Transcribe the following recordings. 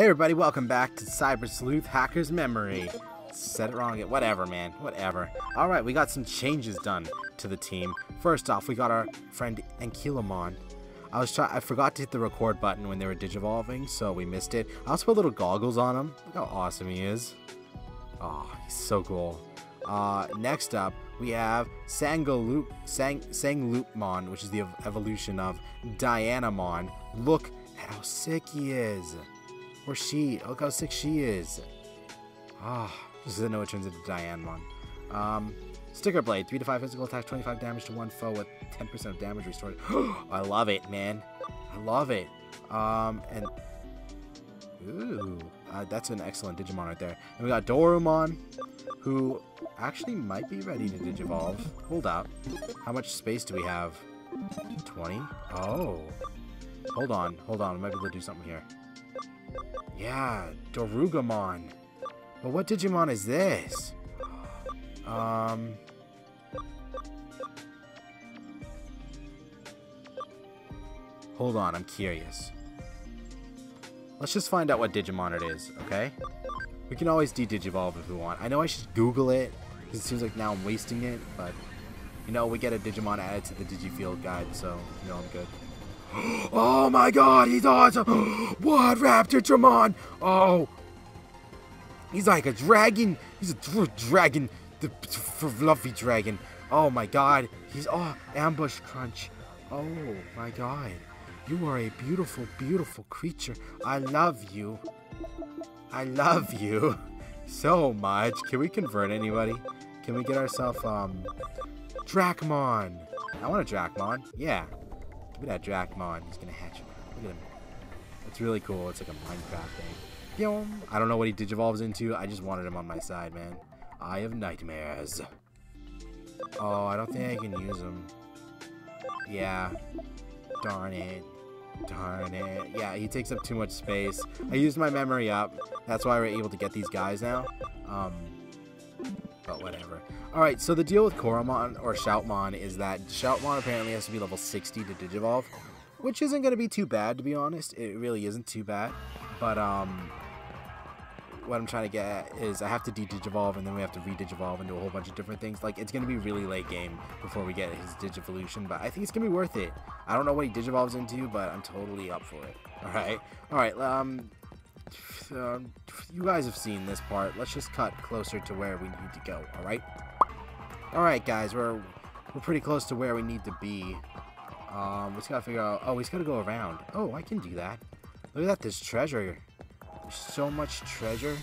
Hey everybody, welcome back to Cyber Sleuth Hacker's Memory. Said it wrong again. Whatever, man. Whatever. Alright, we got some changes done to the team. First off, we got our friend Ankylomon. I forgot to hit the record button when they were digivolving, so we missed it. I also put little goggles on him. Look how awesome he is. Oh, he's so cool. Next up, we have Sanglupmon, which is the evolution of Dianamon. Look at how sick he is. Or she. Look how sick she is. Ah, just doesn't know it turns into Dianamon. Sticker Blade, 3 to 5 physical attacks, 25 damage to one foe with 10% of damage restored. I love it, man. I love it. And... Ooh. That's an excellent Digimon right there. And we got Dorumon, who actually might be ready to digivolve. Hold up. How much space do we have? 20? Oh. Hold on. We might be able to do something here. Yeah, Dorugamon. But what Digimon is this? Hold on, I'm curious. Let's just find out what Digimon it is, okay? We can always de-digivolve if we want. I know I should Google it, because it seems like now I'm wasting it, but... You know, we get a Digimon added to the Digifield guide, so, you know, I'm good. Oh my god, he's awesome! What, Raptordramon? Oh! He's like a dragon! He's a dragon! The fluffy dragon! Oh my god! He's... Oh, ambush crunch! Oh my god! You are a beautiful, beautiful creature. I love you. I love you so much. Can we convert anybody? Can we get ourselves, Dracmon? I want a Dracmon. Yeah. Give me that Dracmon. He's gonna hatch him. Look at him. It's really cool. It's like a Minecraft thing. Yum. I don't know what he digivolves into. I just wanted him on my side, man. I have nightmares. Oh, I don't think I can use him. Yeah. Darn it. Darn it. Yeah, he takes up too much space. I used my memory up. That's why we're able to get these guys now. But whatever. Alright, so the deal with Koromon or Shoutmon is that Shoutmon apparently has to be level 60 to digivolve, which isn't going to be too bad, to be honest. It really isn't too bad. But, what I'm trying to get at is I have to de-digivolve and then we have to re-digivolve into a whole bunch of different things. Like, it's going to be really late game before we get his digivolution, but I think it's going to be worth it. I don't know what he digivolves into, but I'm totally up for it. Alright? Alright, you guys have seen this part. Let's just cut closer to where we need to go, alright? Alright, guys, we're pretty close to where we need to be. We just gotta figure out... Oh, we just gotta go around. Oh, I can do that. Look at that, this treasure. So much treasure.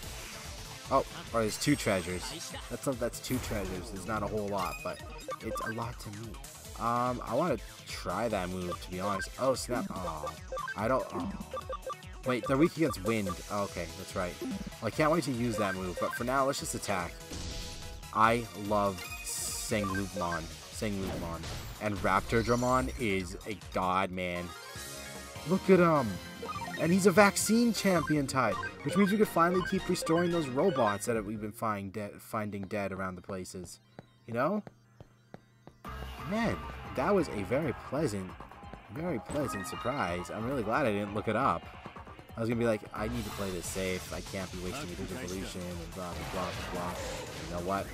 Oh, or there's two treasures. That's two treasures. There's not a whole lot, but it's a lot to me. I want to try that move, to be honest. Oh, snap. Oh, I don't... Oh. Wait, they're weak against wind. Oh, okay, that's right. Well, I can't wait to use that move, but for now, let's just attack. I love Sanglupmon. And Raptordramon is a god, man. Look at him. And he's a vaccine champion type, which means we could finally keep restoring those robots that we've been finding dead around the places. You know? Man, that was a very pleasant surprise. I'm really glad I didn't look it up. I was going to be like, I need to play this safe. I can't be wasting the digivolution and blah, blah, blah. You know what?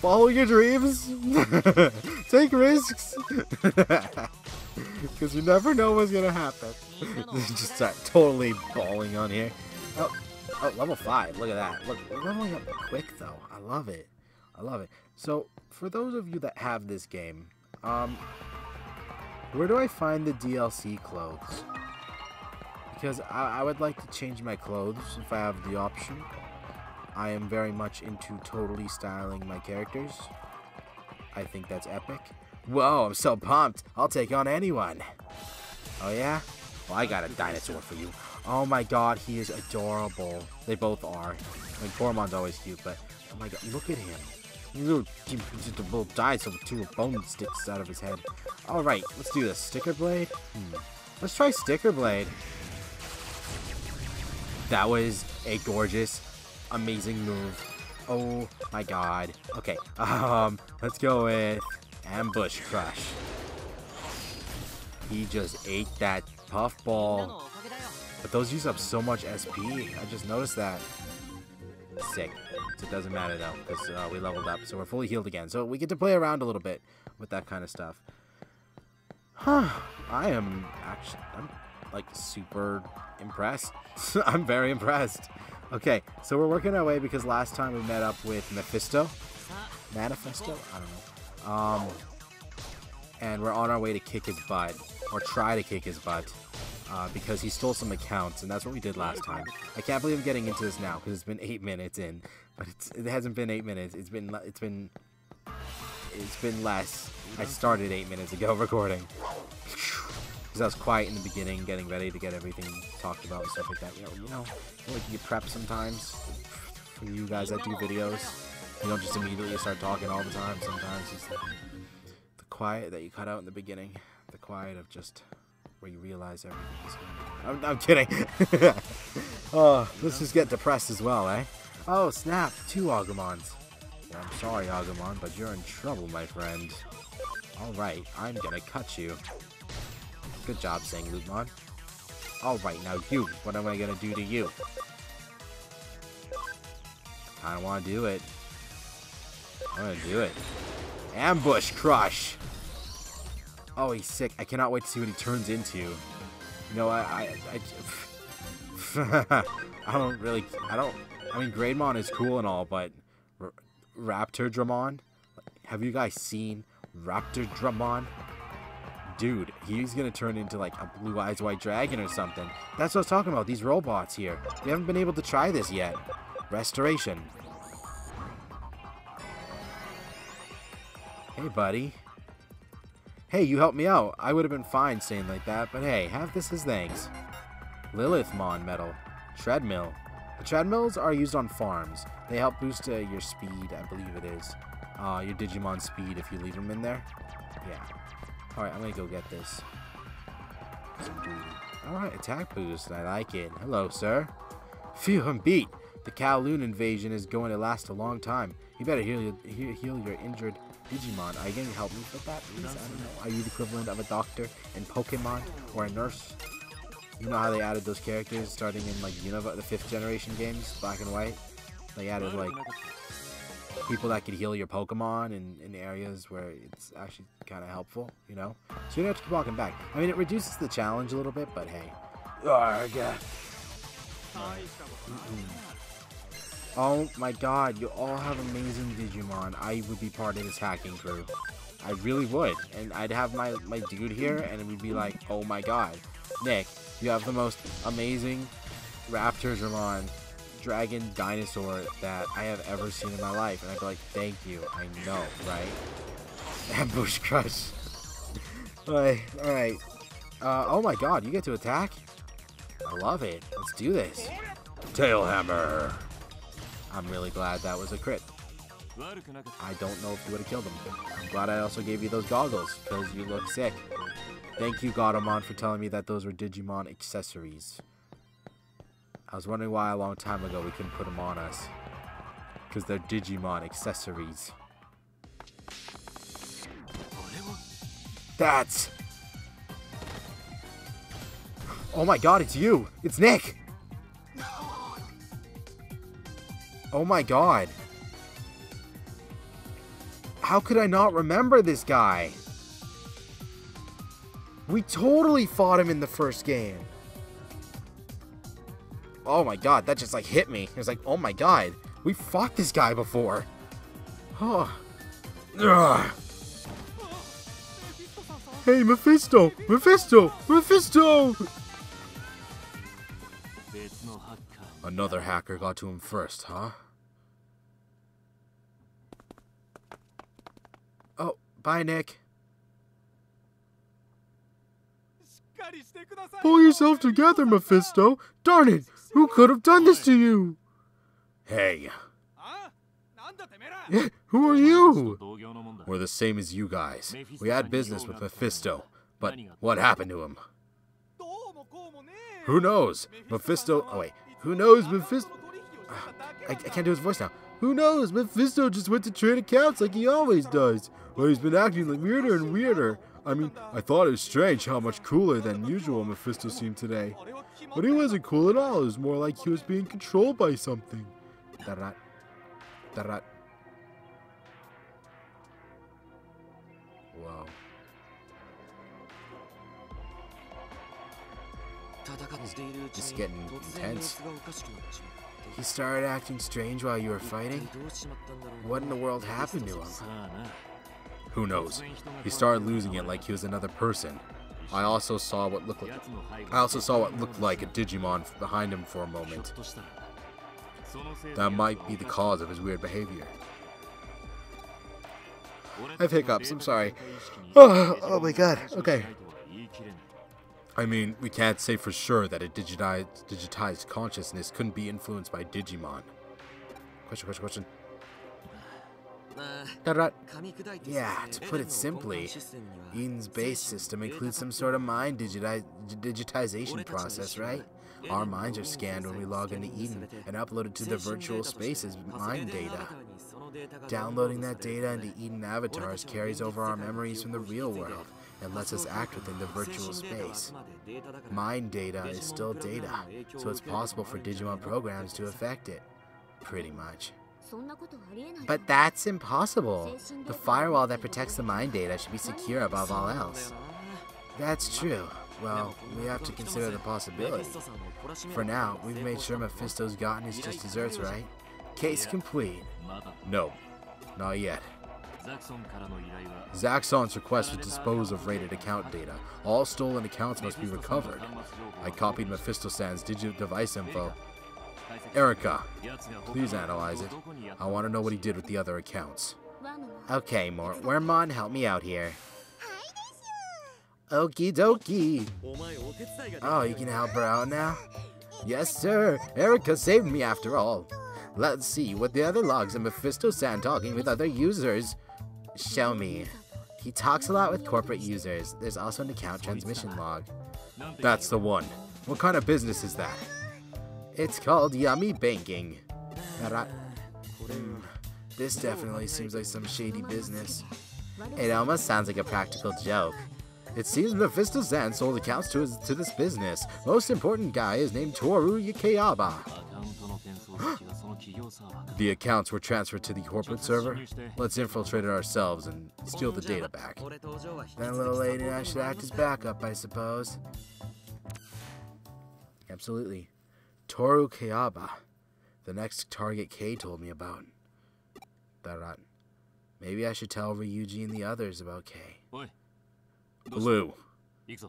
Follow your dreams. Take risks. Because you never know what's going to happen. Just start totally balling on here. Oh, level 5. Look at that. Look, we're leveling up quick, though. I love it. I love it. So, for those of you that have this game, where do I find the DLC clothes? Because I would like to change my clothes if I have the option. I am very much into totally styling my characters. I think that's epic. Whoa, I'm so pumped. I'll take on anyone. Oh, yeah? Well, I got a dinosaur for you. Oh, my God. He is adorable. They both are. I mean, Koromon's always cute, but... Oh, my God. Look at him. He's a little dinosaur with two bone sticks out of his head. All right. Let's do this. Sticker Blade? Let's try Sticker Blade. That was a gorgeous, amazing move. Oh, my God. Okay. Let's go with... Ambush Crush. He just ate that puffball. But those use up so much SP. I just noticed that. Sick. So it doesn't matter though, because we leveled up, so we're fully healed again. So we get to play around a little bit with that kind of stuff. Huh. I am actually, I'm like super impressed. I'm very impressed. Okay, so we're working our way because last time we met up with Mephisto. Manifesto? I don't know. And we're on our way to kick his butt, or try to kick his butt, because he stole some accounts, and that's what we did last time. I can't believe I'm getting into this now because it's been 8 minutes in, but it hasn't been 8 minutes. It's been less. I started 8 minutes ago recording because I was quiet in the beginning, getting ready to get everything talked about and stuff like that. You know, like you prep sometimes. For you guys that do videos, you don't just immediately start talking all the time. Sometimes it's like quiet that you cut out in the beginning, the quiet of just where you realize everything is going on. I'm kidding. Oh, let's just get depressed as well, eh? Oh snap, 2 Agumons. Well, I'm sorry Agumon, but you're in trouble, my friend. Alright, I'm gonna cut you. Good job, Sanglupmon. Alright, now you, what am I gonna do to you? I kinda wanna do it. I'm gonna do it. Ambush Crush! Oh, he's sick. I cannot wait to see what he turns into. You know, I I mean, Grademon is cool and all, but Raptordramon? Have you guys seen Raptordramon? Dude, he's gonna turn into like a blue-eyes white dragon or something. That's what I was talking about, these robots here. We haven't been able to try this yet. Restoration. Hey, buddy. Hey, you helped me out. I would have been fine saying like that, but hey, have this as thanks. Lilithmon medal. Treadmill. The treadmills are used on farms. They help boost your speed, I believe it is. Your Digimon speed if you leave them in there. Yeah. Alright, I'm gonna go get this. Alright, attack boost. I like it. Hello, sir. Phew, I'm beat. The Kowloon invasion is going to last a long time. You better heal your injured Digimon. Are you going to help me with that, please? I don't know. Are you the equivalent of a doctor in Pokemon or a nurse? You know how they added those characters starting in like the 5th generation games, black and white? They added like people that could heal your Pokemon in areas where it's actually kind of helpful, you know? So you don't have to keep walking back. I mean, it reduces the challenge a little bit, but hey. Oh my god, you all have amazing Digimon. I would be part of this hacking crew. I really would. And I'd have my dude here, and it would be like, oh my god. Nick, you have the most amazing Raptordramon dragon dinosaur that I have ever seen in my life. And I'd be like, thank you. I know, right? Ambush Crush. Alright. Oh my god, you get to attack? I love it. Let's do this. Tailhammer. I'm really glad that was a crit. I don't know if you would have killed him. I'm glad I also gave you those goggles, because you look sick. Thank you, Godamon, for telling me that those were Digimon accessories. I was wondering why a long time ago we couldn't put them on us. Because they're Digimon accessories. That's... Oh my god, it's you! It's Nick! Oh my god. How could I not remember this guy? We totally fought him in the first game. Oh my god, that just like hit me. It was like, oh my god, we fought this guy before. Huh. Ugh. Hey, Mephisto! Mephisto! Mephisto! Another hacker got to him first, huh? Oh, bye, Nick. Pull yourself together, Mephisto. Darn it, who could have done this to you? Hey. Who are you? We're the same as you guys. We had business with Mephisto, but what happened to him? Who knows? Mephisto... Oh, wait. Who knows, Mephisto... I can't do his voice now. Who knows? Mephisto just went to trade accounts like he always does. Well, he's been acting like weirder and weirder. I mean, I thought it was strange how much cooler than usual Mephisto seemed today. But he wasn't cool at all. It was more like he was being controlled by something. Darat. Darat. Wow. It's getting intense. He started acting strange while you were fighting? What in the world happened to him? Who knows? He started losing it like he was another person. I also saw what looked like a Digimon behind him for a moment. That might be the cause of his weird behavior. I have hiccups, I'm sorry. Oh my god, okay. I mean, we can't say for sure that a digitized consciousness couldn't be influenced by Digimon. Question. Yeah, to put it simply, Eden's base system includes some sort of mind digitization process, right? Our minds are scanned when we log into Eden and uploaded to the virtual space's mind data. Downloading that data into Eden avatars carries over our memories from the real world and lets us act within the virtual space. Mind data is still data, so it's possible for Digimon programs to affect it. Pretty much. But that's impossible. The firewall that protects the mind data should be secure above all else. That's true. Well, we have to consider the possibility. For now, we've made sure Mephisto's gotten his just desserts, right? Case complete. No, not yet. Zaxxon's request to dispose of raided account data. All stolen accounts must be recovered. I copied Mephisto-san's device info. Erica, please analyze it. I want to know what he did with the other accounts. Okay, Wormon, help me out here. Okie dokie. Oh, you can help her out now? Yes, sir. Erica saved me after all. Let's see what the other logs of Mephisto-san talking with other users. Show me. He talks a lot with corporate users. There's also an account transmission log. That's the one. What kind of business is that? It's called Yummy Banking. This definitely seems like some shady business. It almost sounds like a practical joke. It seems Mephisto-san sold accounts to this business. Most important guy is named Toru Kayaba. The accounts were transferred to the corporate server. Let's infiltrate it ourselves and steal the data back. That little lady and I should act as backup, I suppose. Absolutely. Toru Kayaba. The next target K told me about. Darat. Maybe I should tell Ryuji and the others about K. Blue.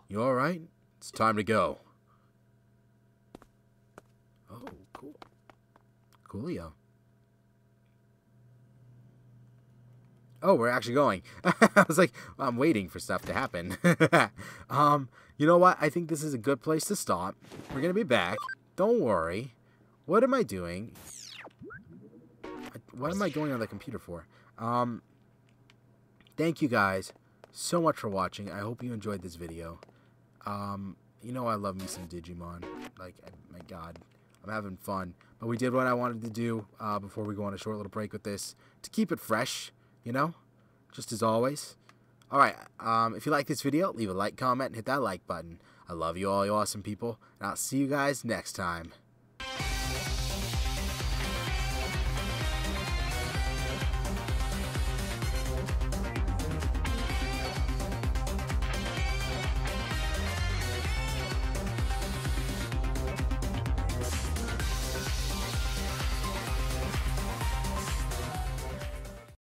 You alright? It's time to go. Oh, cool. Coolio. Oh, we're actually going. I was like, I'm waiting for stuff to happen. You know what? I think this is a good place to stop. We're going to be back. Don't worry. What am I doing? What am I going on the computer for? Thank you guys so much for watching. I hope you enjoyed this video. You know I love me some Digimon. Like, my god. I'm having fun. But we did what I wanted to do before we go on a short little break with this. To keep it fresh. You know, just as always. Alright, if you like this video, leave a like, comment, and hit that like button. I love you all, you awesome people, and I'll see you guys next time.